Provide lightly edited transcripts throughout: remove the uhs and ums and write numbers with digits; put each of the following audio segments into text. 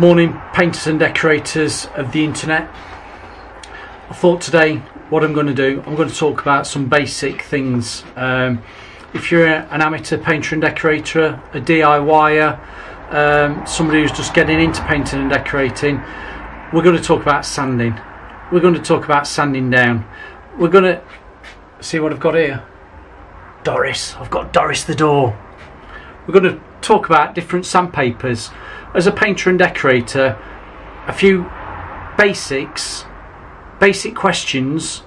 Morning, painters and decorators of the internet. I thought today what I'm going to do, I'm going to talk about some basic things. If you're an amateur painter and decorator, a DIYer, somebody who's just getting into painting and decorating, we're going to talk about sanding. We're going to talk about sanding down. We're going to see what I've got here. Doris, I've got Doris the door. We're going to talk about different sandpapers. As a painter and decorator, a few basic questions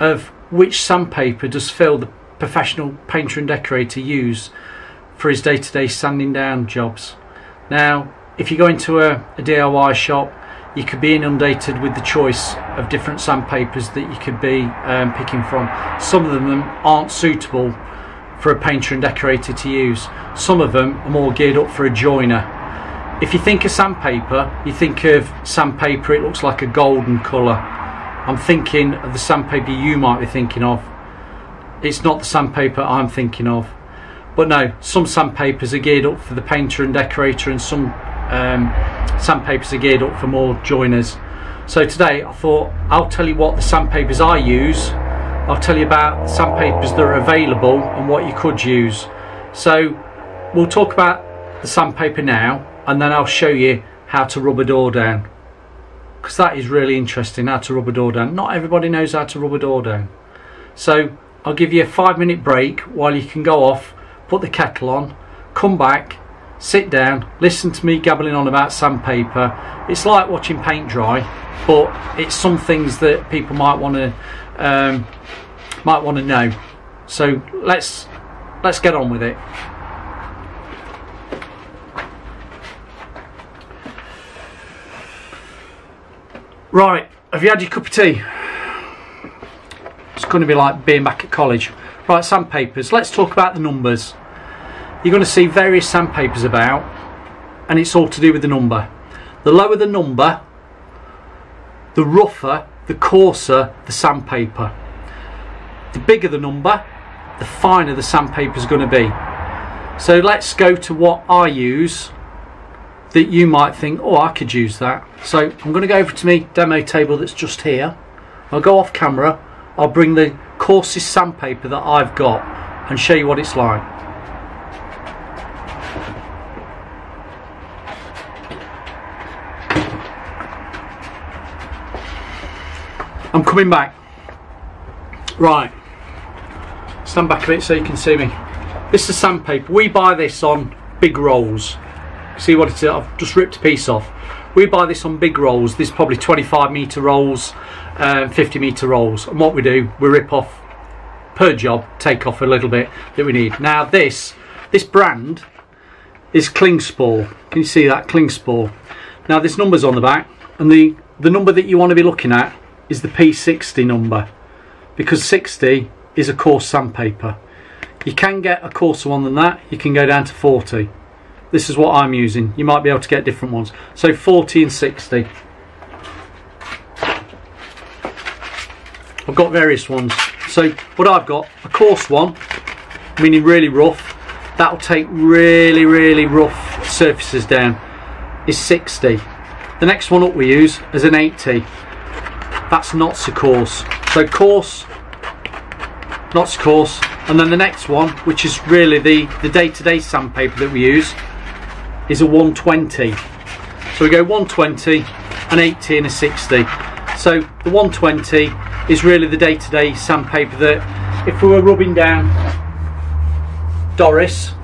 of which sandpaper does Phil, the professional painter and decorator, use for his day-to-day sanding down jobs. Now, if you go into a DIY shop, you could be inundated with the choice of different sandpapers that you could be picking from. Some of them aren't suitable for a painter and decorator to use. Some of them are more geared up for a joiner. If you think of sandpaper, you think of sandpaper, it looks like a golden colour. I'm thinking of the sandpaper you might be thinking of. It's not the sandpaper I'm thinking of. But no, some sandpapers are geared up for the painter and decorator, and some sandpapers are geared up for more joiners. So today I thought I'll tell you what the sandpapers I use. I'll tell you about sandpapers that are available and what you could use. So we'll talk about the sandpaper now, and then I'll show you how to rub a door down, because that is really interesting, how to rub a door down. Not everybody knows how to rub a door down. So I'll give you a 5-minute break while you can go off, put the kettle on, come back, sit down, listen to me gabbling on about sandpaper. It's like watching paint dry, but it's some things that people might want to know. So let's get on with it. Right, have you had your cup of tea? It's going to be like being back at college. Right, sandpapers. Let's talk about the numbers. You're going to see various sandpapers about, and it's all to do with the number. The lower the number, the rougher, the coarser the sandpaper. The bigger the number, the finer the sandpaper is going to be. So let's go to what I use that you might think, oh, I could use that. So I'm going to go over to my demo table that's just here. I'll go off camera, I'll bring the coarsest sandpaper that I've got and show you what it's like. I'm coming back. Right, stand back a bit so you can see me. This is sandpaper. We buy this on big rolls. See what it is? I've just ripped a piece off. We buy this on big rolls. This is probably 25 metre rolls, 50 metre rolls. And what we do, we rip off per job, take off a little bit that we need. Now this brand is Klingspor. Can you see that? Klingspor. Now this number's on the back, and the number that you want to be looking at is the P60 number, because 60 is a coarse sandpaper. You can get a coarser one than that. You can go down to 40. This is what I'm using. You might be able to get different ones. So 40 and 60. I've got various ones. So what I've got, a coarse one, meaning really rough. That'll take really, really rough surfaces down, is 60. The next one up we use is an 80. That's not so coarse. So coarse, not so coarse. And then the next one, which is really the day-to-day sandpaper that we use, is a 120. So we go 120, an 80 and a 60. So the 120 is really the day-to-day sandpaper that if we were rubbing down Doris,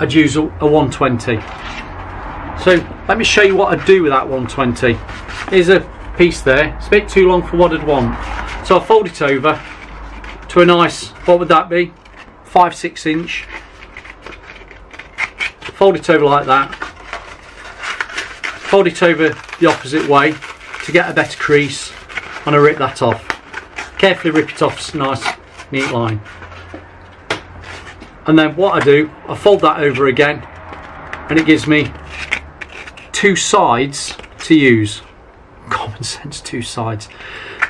I'd use a 120. So let me show you what I do with that 120. Here's a piece there. It's a bit too long for what I'd want. So I'll fold it over to a nice, what would that be, 5/6 inch. Fold it over like that. Fold it over the opposite way to get a better crease, and I rip that off. Carefully rip it off, it's a nice neat line. And then what I do, I fold that over again, and it gives me two sides to use. Common sense, two sides.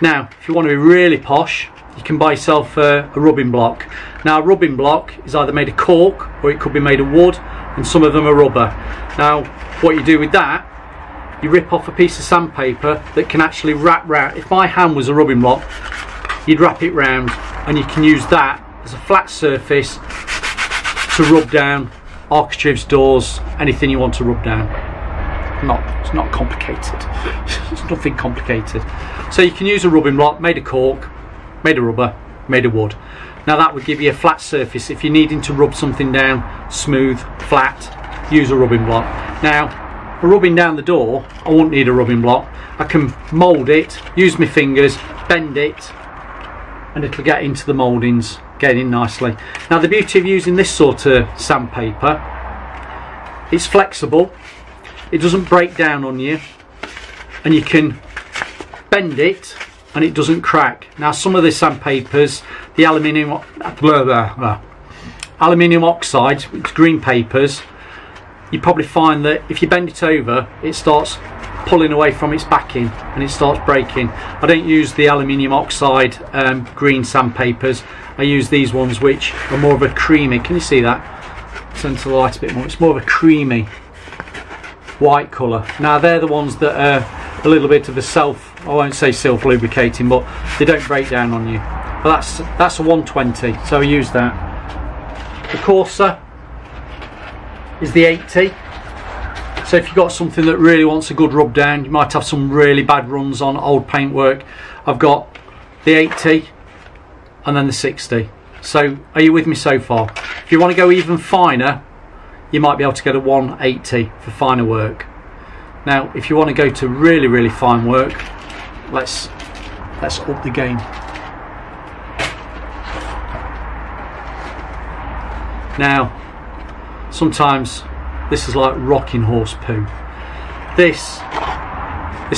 Now if you want to be really posh, you can buy yourself a rubbing block. Now a rubbing block is either made of cork, or it could be made of wood, and some of them are rubber. Now what you do with that, you rip off a piece of sandpaper that can actually wrap round. If my hand was a rubbing block, you'd wrap it round, and you can use that as a flat surface to rub down architraves, doors, anything you want to rub down. It's not complicated. It's nothing complicated. So you can use a rubbing block made of cork, made of rubber, made of wood. Now that would give you a flat surface. If you're needing to rub something down smooth, flat, use a rubbing block. Now rubbing down the door, I won't need a rubbing block. I can mould it, use my fingers, bend it, and it'll get into the mouldings, get in nicely. Now the beauty of using this sort of sandpaper, it's flexible, it doesn't break down on you, and you can bend it and it doesn't crack. Now some of the sandpapers, the aluminium oxides, it's green papers, you probably find that if you bend it over, it starts pulling away from its backing and it starts breaking. I don't use the aluminium oxide green sandpapers. I use these ones which are more of a creamy, can you see that? Turn to the light a bit more. It's more of a creamy white colour. Now they're the ones that are a little bit of a self, I won't say self lubricating, but they don't break down on you. But that's a 120, so I use that. The coarser is the 80, so if you've got something that really wants a good rub down, you might have some really bad runs on old paintwork. I've got the 80 and then the 60. So are you with me so far? If you want to go even finer, you might be able to get a 180 for finer work. Now if you want to go to really, really fine work, let's up the game. Now sometimes this is like rocking horse poo. This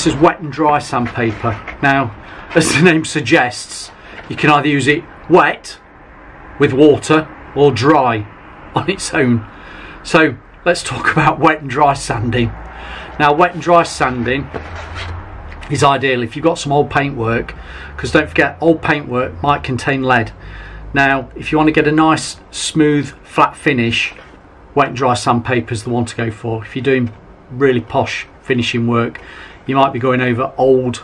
is wet and dry sandpaper. Now, as the name suggests, you can either use it wet with water or dry on its own. So let's talk about wet and dry sanding. Now wet and dry sanding is ideal if you've got some old paintwork, because don't forget, old paintwork might contain lead. Now if you want to get a nice smooth flat finish, wet and dry sandpaper is the one to go for. If you're doing really posh finishing work, you might be going over old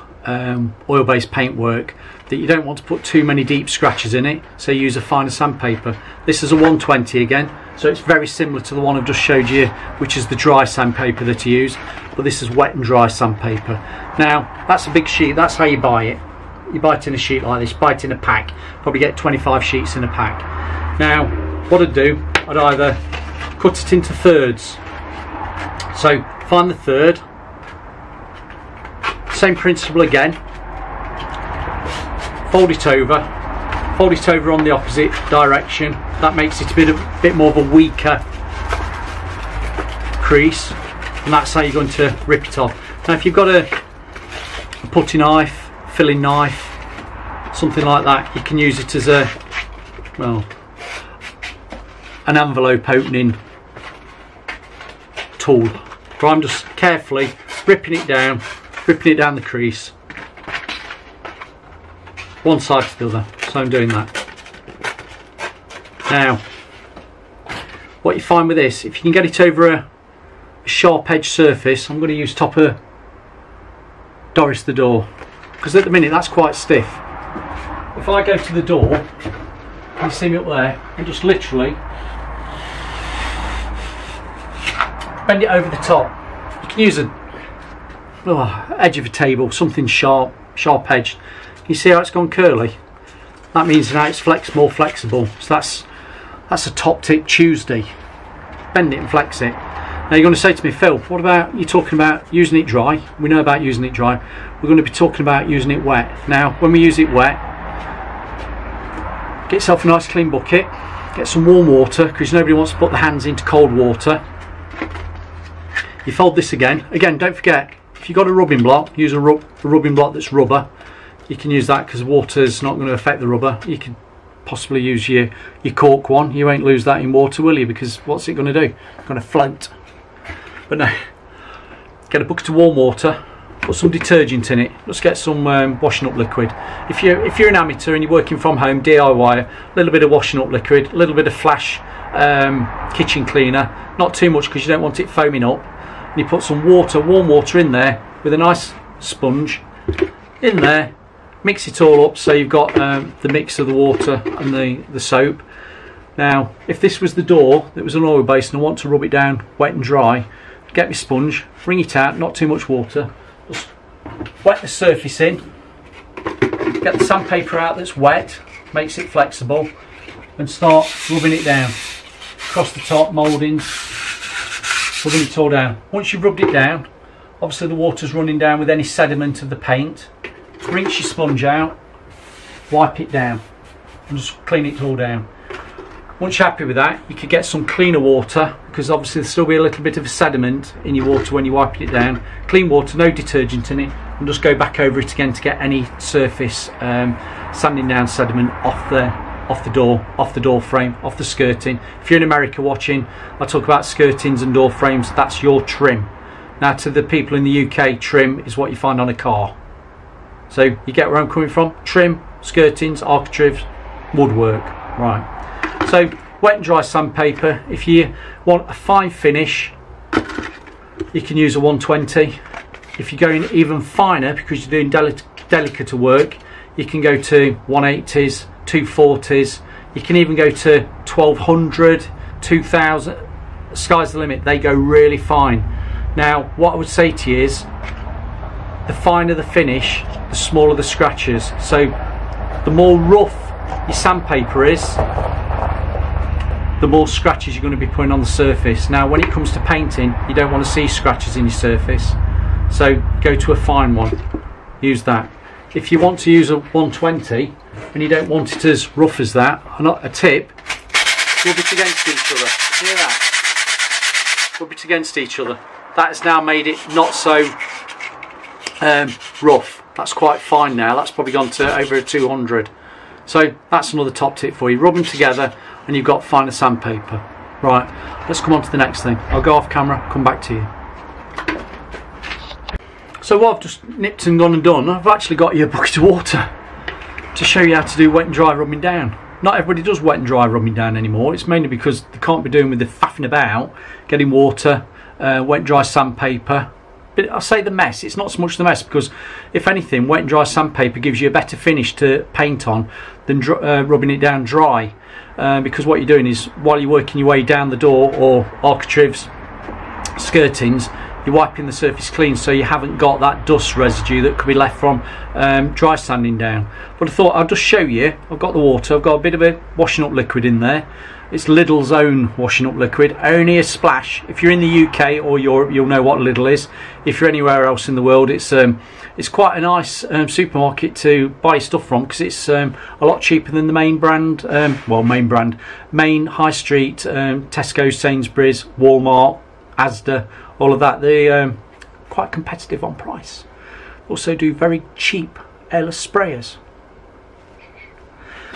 oil-based paintwork that you don't want to put too many deep scratches in it, so you use a finer sandpaper. This is a 120 again, so it's very similar to the one I've just showed you, which is the dry sandpaper that you use, but this is wet and dry sandpaper. Now that's a big sheet, that's how you buy it. You buy it in a sheet like this, buy it in a pack, probably get 25 sheets in a pack. Now what I'd do, I'd either cut it into thirds, so find the third, same principle again, fold it over on the opposite direction. That makes it a bit more of a weaker crease, and that's how you're going to rip it off. Now if you've got a putty knife, filling knife, something like that, you can use it as a, well, an envelope opening tool. So I'm just carefully ripping it down the crease, one side to the other, so I'm doing that. Now what you find with this, if you can get it over a sharp edge surface, I'm going to use top of Doris the door, because at the minute that's quite stiff. If I go to the door, you see me up there, and just literally bend it over the top. You can use edge of a table, something sharp, sharp edged. You see how it's gone curly? That means now it's more flexible. So that's a top tip Tuesday. Bend it and flex it. Now you're going to say to me, Phil, what about you talking about using it dry? We know about using it dry. We're going to be talking about using it wet. Now when we use it wet, get yourself a nice clean bucket, get some warm water, because nobody wants to put their hands into cold water. You fold this again. Don't forget, if you've got a rubbing block, use a rubbing block that's rubber. You can use that because water's not going to affect the rubber. You could possibly use your cork one. You won't lose that in water, will you? Because what's it going to do? It's going to float. But no, get a bucket of warm water, put some detergent in it, just get some washing up liquid. If you're an amateur and you're working from home, DIY, a little bit of washing up liquid, a little bit of flash kitchen cleaner, not too much because you don't want it foaming up, and you put some water, warm water in there with a nice sponge in there, mix it all up so you've got the mix of the water and the soap. Now if this was the door, it was an oil basin, I want to rub it down wet and dry, get my sponge, wring it out, not too much water, just wet the surface in, get the sandpaper out that's wet, makes it flexible, and start rubbing it down across the top, mouldings, rubbing it all down. Once you've rubbed it down, obviously the water's running down with any sediment of the paint, rinse your sponge out, wipe it down and just clean it all down. Once you're happy with that, you could get some cleaner water, because obviously there'll still be a little bit of sediment in your water when you wipe it down. Clean water, no detergent in it, and just go back over it again to get any surface sanding down sediment off the door frame, off the skirting. If you're in America watching, I talk about skirtings and door frames, that's your trim. Now to the people in the UK, trim is what you find on a car. So you get where I'm coming from? Trim, skirtings, architraves, woodwork, right. So wet and dry sandpaper. If you want a fine finish, you can use a 120. If you're going even finer because you're doing delicate work, you can go to 180s, 240s. You can even go to 1200, 2000. Sky's the limit. They go really fine. Now, what I would say to you is, the finer the finish, the smaller the scratches. So the more rough your sandpaper is, the more scratches you're going to be putting on the surface. Now when it comes to painting, you don't want to see scratches in your surface, so go to a fine one, use that. If you want to use a 120 and you don't want it as rough as that, not a tip, rub it against each other, hear that? Rub it against each other. That has now made it not so rough, that's quite fine now, that's probably gone to over a 200. So that's another top tip for you, rub them together and you've got finer sandpaper. Right, let's come on to the next thing. I'll go off camera, come back to you. So what I've just nipped and gone and done, I've actually got you a bucket of water to show you how to do wet and dry rubbing down. Not everybody does wet and dry rubbing down anymore, it's mainly because they can't be doing with the faffing about, getting water, wet and dry sandpaper. But I say the mess, it's not so much the mess, because if anything, wet and dry sandpaper gives you a better finish to paint on than rubbing it down dry, because what you're doing is, while you're working your way down the door or architraves, skirtings, you're wiping the surface clean, so you haven't got that dust residue that could be left from dry sanding down. But I thought I'd just show you, I've got the water, I've got a bit of a washing up liquid in there. It's Lidl's own washing up liquid, only a splash. If you're in the UK or Europe, you'll know what Lidl is. If you're anywhere else in the world, it's quite a nice supermarket to buy stuff from, because it's a lot cheaper than the main brand, main high street, Tesco, Sainsbury's, Walmart, Asda, all of that. They're quite competitive on price. Also do very cheap airless sprayers.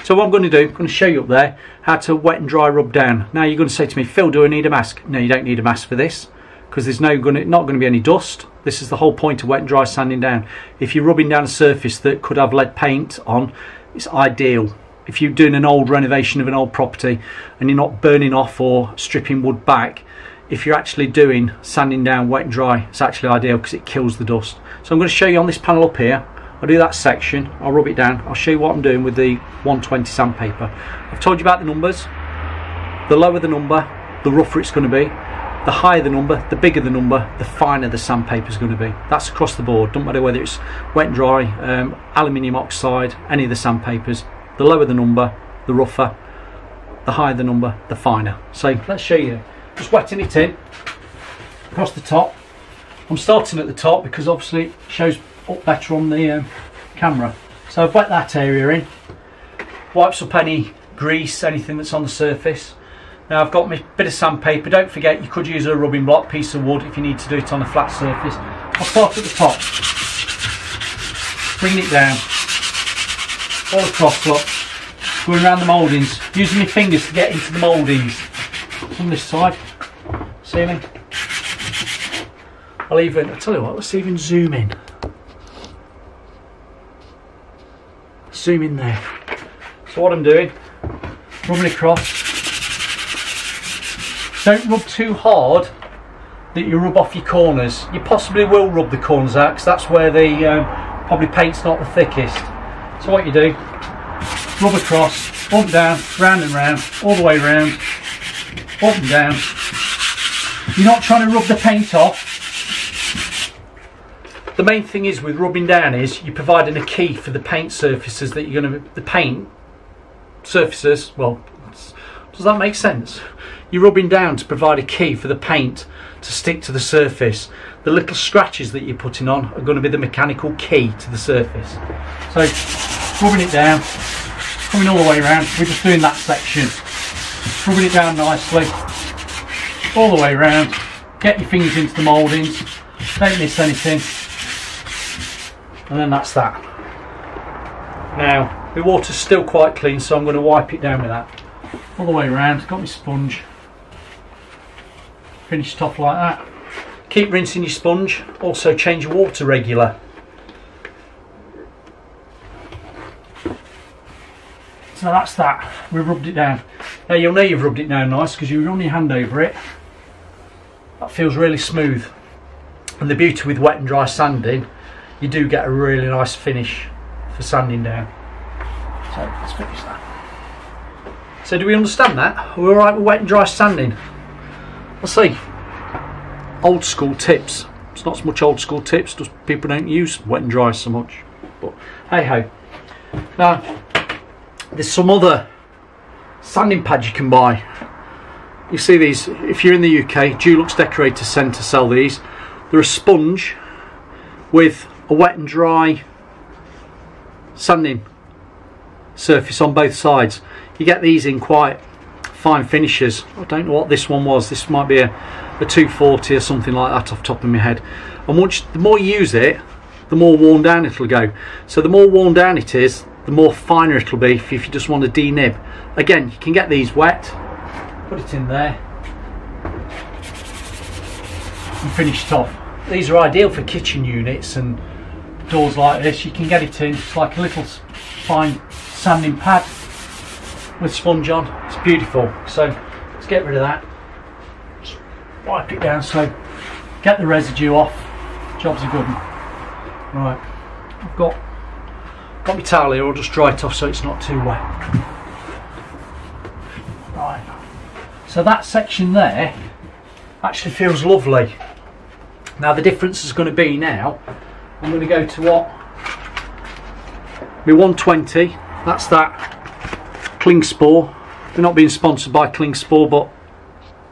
So what I'm going to do, I'm going to show you up there how to wet and dry rub down. Now you're going to say to me, Phil, do I need a mask? No, you don't need a mask for this, because there's not going to be any dust. This is the whole point of wet and dry sanding down. If you're rubbing down a surface that could have lead paint on, it's ideal. If you're doing an old renovation of an old property and you're not burning off or stripping wood back, if you're actually doing sanding down wet and dry, it's actually ideal because it kills the dust. So I'm going to show you on this panel up here. I'll do that section, I'll rub it down, I'll show you what I'm doing with the 120 sandpaper. I've told you about the numbers. The lower the number, the rougher it's going to be. The higher the number, the bigger the number, the finer the sandpaper's going to be. That's across the board, don't matter whether it's wet and dry, aluminium oxide, any of the sandpapers. The lower the number, the rougher. The higher the number, the finer. So let's show you. Just wetting it in, across the top. I'm starting at the top because obviously it shows up better on the camera. So I've wet that area in, wipes up any grease, anything that's on the surface. Now I've got my bit of sandpaper. Don't forget, you could use a rubbing block, piece of wood, if you need to do it on a flat surface. I'll start at the top, bring it down, all across, look, going around the mouldings, using my fingers to get into the mouldings. From this side, see me? I'll even, I tell you what, let's even zoom in. zoom in there. So what I'm doing, rubbing across. Don't rub too hard that you rub off your corners. You possibly will rub the corners out because that's where the probably paint's not the thickest. So what you do, rub across, up and down, round and round, all the way round, up and down. You're not trying to rub the paint off. The main thing is with rubbing down is you're providing a key for the paint surfaces that you're going to, the paint surfaces, well, does that make sense? You're rubbing down to provide a key for the paint to stick to the surface. The little scratches that you're putting on are going to be the mechanical key to the surface. So rubbing it down, coming all the way around, we're just doing that section. Rubbing it down nicely, all the way around, get your fingers into the mouldings, don't miss anything, and then that's that. Now the water's still quite clean, so I'm going to wipe it down with that. All the way around, got my sponge, finish it off like that. Keep rinsing your sponge, also change your water regular. So that's that, we've rubbed it down. Now you'll know you've rubbed it down nice because you run your hand over it. That feels really smooth. And the beauty with wet and dry sanding, you do get a really nice finish for sanding down. So let's finish that. So do we understand that? Are we alright with wet and dry sanding? Let's see. Old school tips. It's not so much old school tips, just people don't use wet and dry so much. But hey ho. Now there's some other sanding pads you can buy. You see these, if you're in the UK, Dulux Decorator Centre sell these. They're a sponge with a wet and dry sanding surface on both sides. You get these in quite fine finishes. I don't know what this one was. This might be a 240 or something like that off the top of my head. And once, the more you use it, the more worn down it'll go. So the more worn down it is, the more finer it'll be if you just want to denib. Again, you can get these wet, put it in there and finish it off. These are ideal for kitchen units and doors like this. You can get it in, it's like a little fine sanding pad with sponge on. It's beautiful. So let's get rid of that, just wipe it down so get the residue off. Job's a good one. Right, I've got my towel here, I'll just dry it off so it's not too wet. Right, so that section there actually feels lovely. Now the difference is going to be now, I'm going to go to what? My 120, that's that. Klingspor. We're not being sponsored by Klingspor, but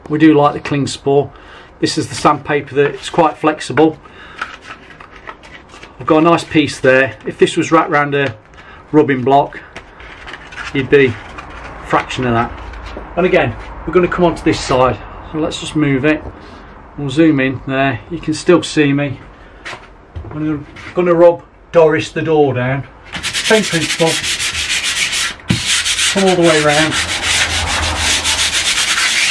we do like the Klingspor. This is the sandpaper that it's quite flexible. I've got a nice piece there. If this was wrapped around a rubbing block, you'd be a fraction of that. And again, we're going to come onto this side. So let's just move it. We'll zoom in there. You can still see me. I'm going to rub Doris the door down. Same principle. Come all the way around.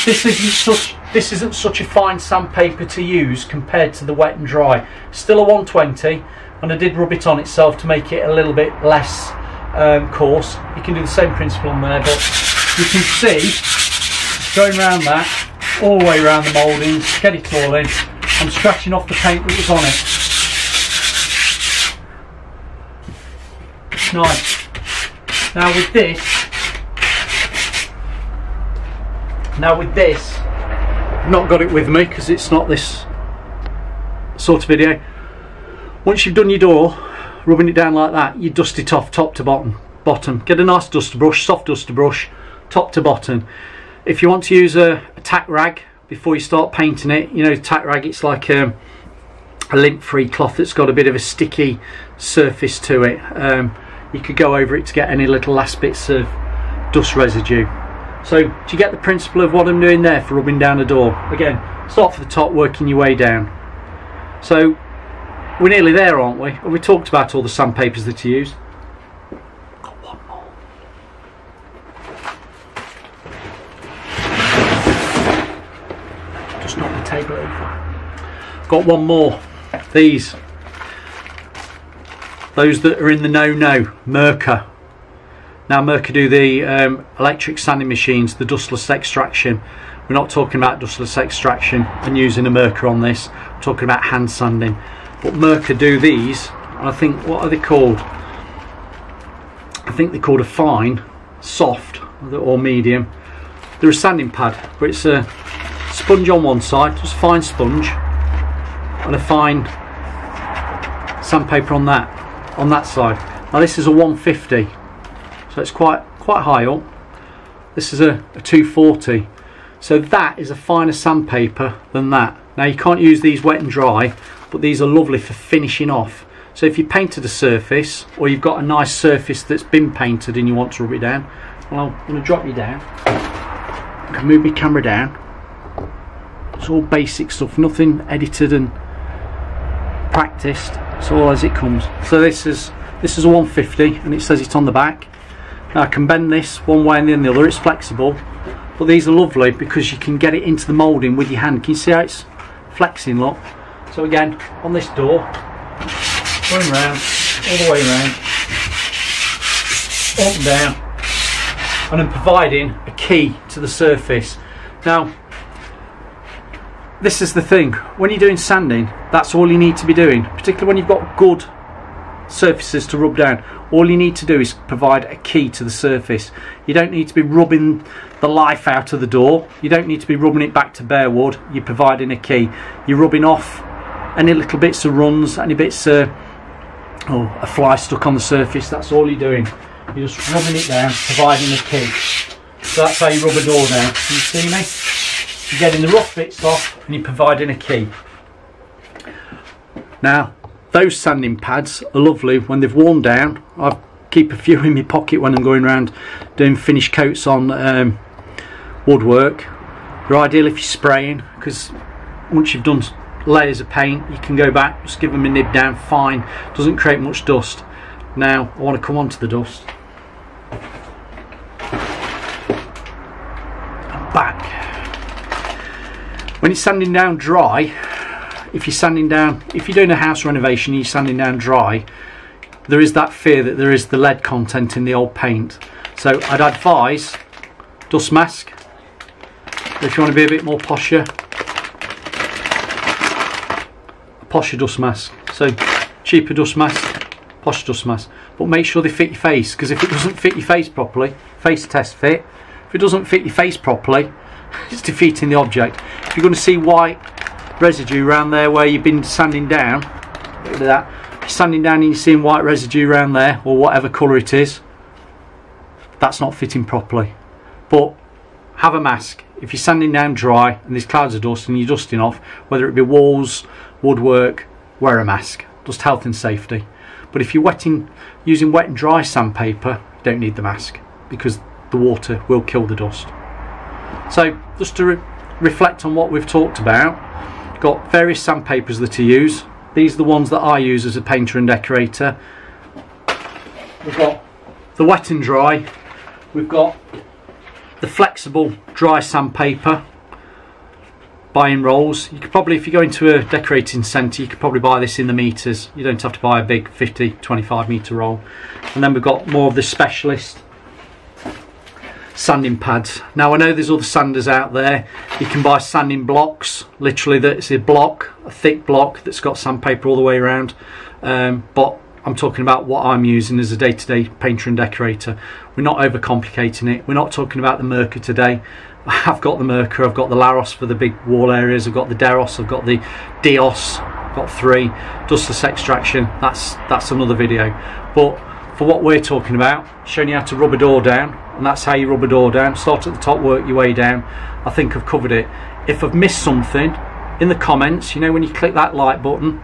This isn't such a fine sandpaper to use compared to the wet and dry. Still a 120, and I did rub it on itself to make it a little bit less coarse. You can do the same principle on there, but you can see going around that, all the way around the mouldings, get it all in. I'm scratching off the paint that was on it. Nice. Now with this. I've not got it with me because it's not this sort of video. Once you've done your door, rubbing it down like that, you dust it off top to bottom. Get a nice duster brush, soft duster brush, top to bottom. If you want to use a tack rag before you start painting it, you know, tack rag, it's like a lint-free cloth that's got a bit of a sticky surface to it. You could go over it to get any little last bits of dust residue. So do you get the principle of what I'm doing there for rubbing down a door? Again, start from the top, working your way down. So we're nearly there, aren't we? And we talked about all the sandpapers that you use. Got one more. Just knock the table over. Got one more. These. Those that are in the no-no. Mirka. Now Mirka do the electric sanding machines, the dustless extraction. We're not talking about dustless extraction and using a Mirka on this, we're talking about hand sanding. But Mirka do these, and I think, what are they called? I think they're called a fine, soft or medium. They're a sanding pad, but it's a sponge on one side, just fine sponge, and a fine sandpaper on that side. Now this is a 150, so it's quite high up. This is a 240, so that is a finer sandpaper than that. Now you can't use these wet and dry, but these are lovely for finishing off. So if you painted a surface, or you've got a nice surface that's been painted and you want to rub it down, well, I'm going to drop you down. I can move my camera down. It's all basic stuff, nothing edited and practiced, it's all as it comes. So this is a 150, and it says it on the back. Now I can bend this one way and then the other, it's flexible, but these are lovely because you can get it into the moulding with your hand. Can you see how it's flexing, look? So again, on this door, going round, all the way round, up and down, and I'm providing a key to the surface. Now this is the thing, when you're doing sanding, that's all you need to be doing, particularly when you've got good surfaces to rub down. All you need to do is provide a key to the surface. You don't need to be rubbing the life out of the door, you don't need to be rubbing it back to bare wood. You're providing a key. You're rubbing off any little bits of runs, any bits of a fly stuck on the surface. That's all you're doing, you're just rubbing it down, providing a key. So that's how you rub a door down. Can you see me? You're getting the rough bits off and you're providing a key. Now those sanding pads are lovely when they've worn down. I keep a few in my pocket when I'm going around doing finish coats on woodwork. They're ideal if you're spraying, because once you've done layers of paint you can go back, just give them a nib down, fine, doesn't create much dust. Now I want to come on to the dust. I'm back. When it's sanding down dry, if you're doing a house renovation and you're sanding down dry, there is that fear that there is the lead content in the old paint. So I'd advise dust mask, if you want to be a bit more posher, a posher dust mask. So cheaper dust mask, posh dust mask, but make sure they fit your face, because if it doesn't fit your face properly, face test fit, if it doesn't fit your face properly, it's defeating the object. If you're going to see white residue around there where you've been sanding down, look at that, if you're sanding down and you're seeing white residue around there, or whatever colour it is, that's not fitting properly. But have a mask. If you're sanding down dry and there's clouds of dust and you're dusting off, whether it be walls, woodwork, wear a mask, just health and safety. But if you're using wet and dry sandpaper, you don't need the mask, because the water will kill the dust. So just to reflect on what we've talked about, you've got various sandpapers that you use. These are the ones that I use as a painter and decorator. We've got the wet and dry, we've got the flexible dry sandpaper, buying rolls. You could probably, if you go into a decorating centre, you could probably buy this in the metres. You don't have to buy a big 50, 25 metre roll. And then we've got more of the specialist sanding pads. Now I know there's other sanders out there, you can buy sanding blocks, literally that's a block, a thick block that's got sandpaper all the way around, but I'm talking about what I'm using as a day-to-day painter and decorator. We're not overcomplicating it, we're not talking about the Mirka today. I've got the Mirka, I've got the Laros for the big wall areas, I've got the Deros, I've got the Dios, I've got three, dustless extraction, that's another video. But for what we're talking about, showing you how to rub a door down, and that's how you rub a door down. Start at the top, work your way down. I think I've covered it. If I've missed something, in the comments, you know, when you click that like button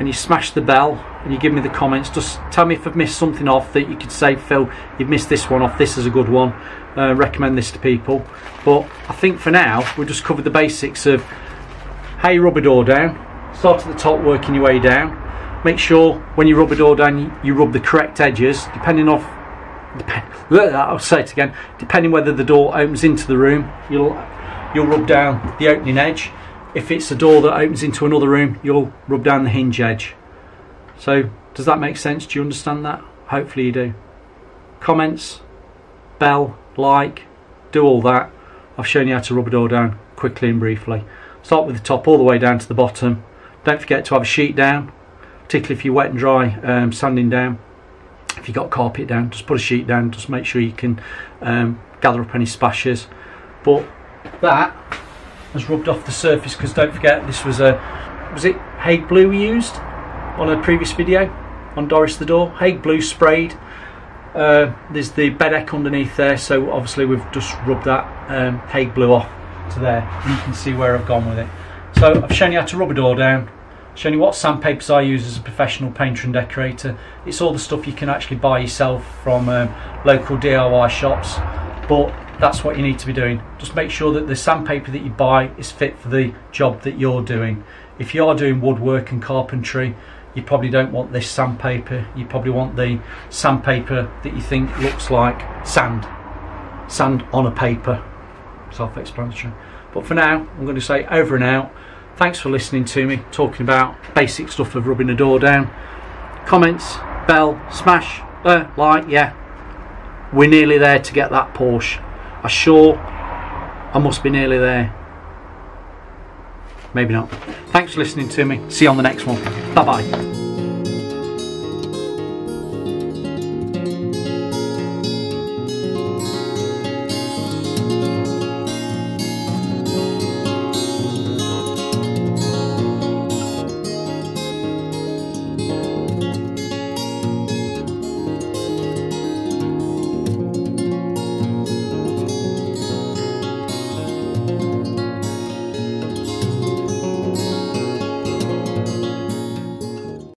and you smash the bell and you give me the comments, just tell me if I've missed something off that you could say, Phil, you've missed this one off, this is a good one, recommend this to people. But I think for now we've just covered the basics of how you rub a door down. Start at the top, working your way down. Make sure when you rub a door down you rub the correct edges, depending whether the door opens into the room, you'll rub down the opening edge. If it's a door that opens into another room, you'll rub down the hinge edge. So does that make sense? Do you understand that? Hopefully you do. Comments? bell, like, do all that. I've shown you how to rub it all down quickly and briefly. Start with the top all the way down to the bottom. Don't forget to have a sheet down, particularly if you're wet and dry sanding down. If you've got carpet down, just put a sheet down, just make sure you can gather up any splashes. But that has rubbed off the surface, because don't forget, this was a, was it Hague Blue we used on a previous video on Doris the Door? Hague Blue sprayed. There's the bed eck underneath there, so obviously we've just rubbed that Hague Blue off to there. You can see where I've gone with it. So I've shown you how to rub a door down, shown you what sandpapers I use as a professional painter and decorator. It's all the stuff you can actually buy yourself from local DIY shops, but that's what you need to be doing. Just make sure that the sandpaper that you buy is fit for the job that you're doing. If you are doing woodwork and carpentry, you probably don't want this sandpaper. You probably want the sandpaper that you think looks like sand on a paper. Self-explanatory. But for now, I'm going to say over and out. Thanks for listening to me talking about basic stuff of rubbing a door down. Comments, bell, smash, like, yeah, we're nearly there to get that Porsche. I'm sure I must be nearly there. Maybe not. Thanks for listening to me. See you on the next one. Bye bye.